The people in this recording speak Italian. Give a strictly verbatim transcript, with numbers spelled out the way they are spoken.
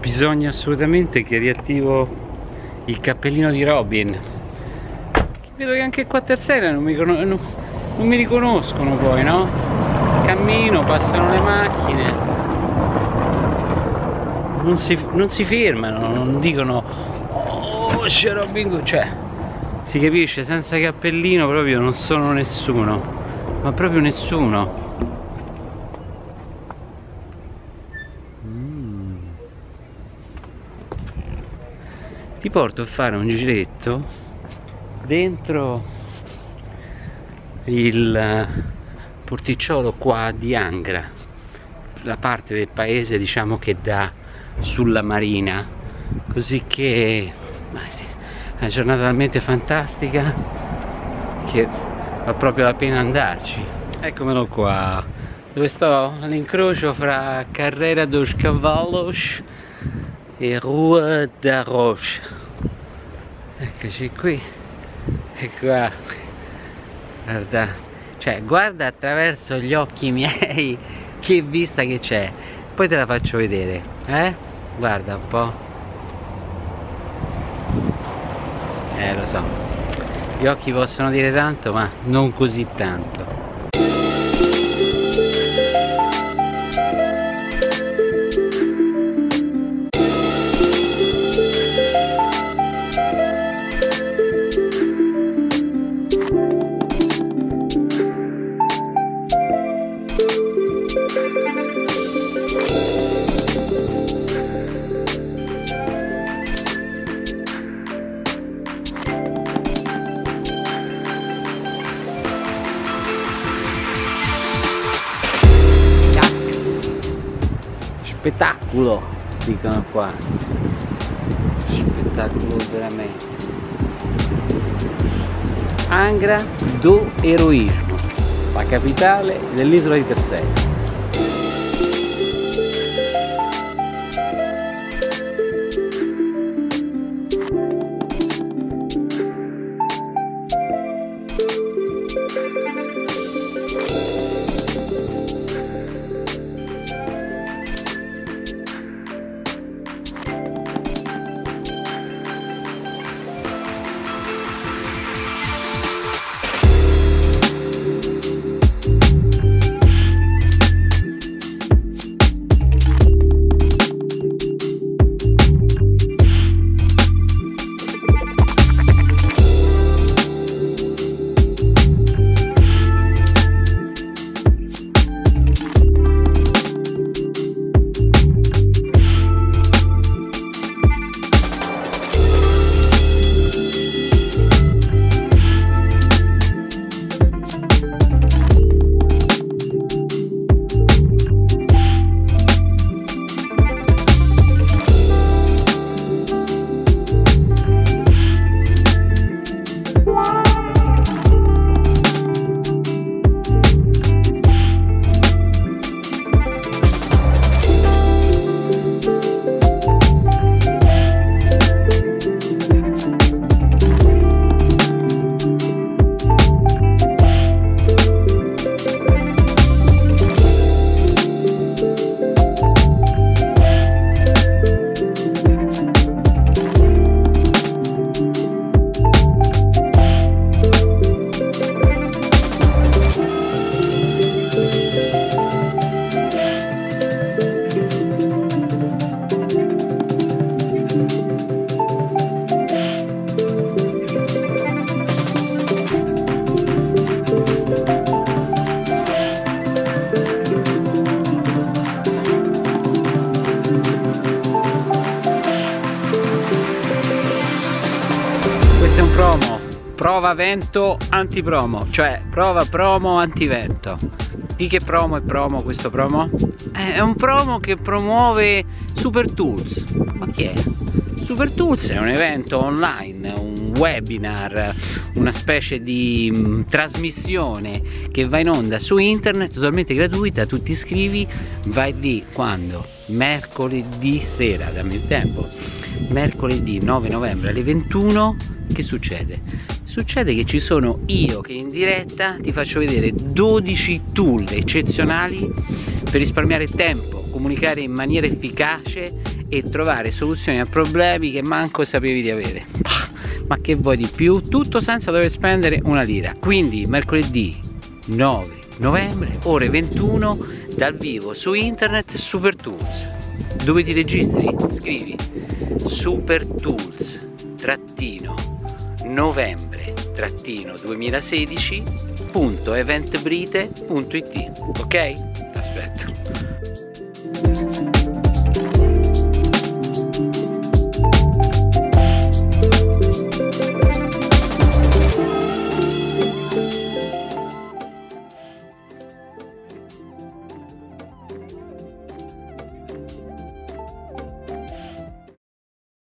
bisogna assolutamente che riattivo il cappellino di Robin. Vedo che anche qua a Terceira non mi, non, non mi riconoscono poi, no? Cammino, passano le macchine, non si, non si fermano, non dicono "oh, c'è Robin", cioè si capisce, senza cappellino proprio non sono nessuno, ma proprio nessuno. Ti porto a fare un giretto dentro il porticciolo qua di Angra, la parte del paese diciamo che dà sulla marina, così che è una giornata talmente fantastica che va proprio la pena andarci. Eccomelo qua, dove sto all'incrocio fra Carrera dos Cavalos e Rue d'Aroche. Eccoci qui, e qua guarda, cioè guarda attraverso gli occhi miei che vista che c'è, poi te la faccio vedere, eh? Guarda un po', eh lo so, gli occhi possono dire tanto ma non così tanto. Spettacolo, dicono qua, spettacolo veramente. Angra do Heroismo, la capitale dell'isola di Terceira. Prova vento antipromo, cioè prova promo antivento. Di che promo è promo questo promo? È un promo che promuove Super Tools. Ma che è? Super Tools è un evento online, un webinar, una specie di mh, trasmissione che va in onda su internet totalmente gratuita. Tu ti iscrivi, vai lì quando? Mercoledì sera, dammi il tempo, mercoledì nove novembre alle ventuno. Che succede? Succede che ci sono io che in diretta ti faccio vedere dodici tool eccezionali per risparmiare tempo, comunicare in maniera efficace e trovare soluzioni a problemi che manco sapevi di avere. Ma che vuoi di più? Tutto senza dover spendere una lira. Quindi mercoledì nove novembre ore ventuno dal vivo su internet Super Tools. Dove ti registri? Scrivi Super Tools trattino novembre trattino duemilasedici punto eventbrite punto it. Ok? Aspetto.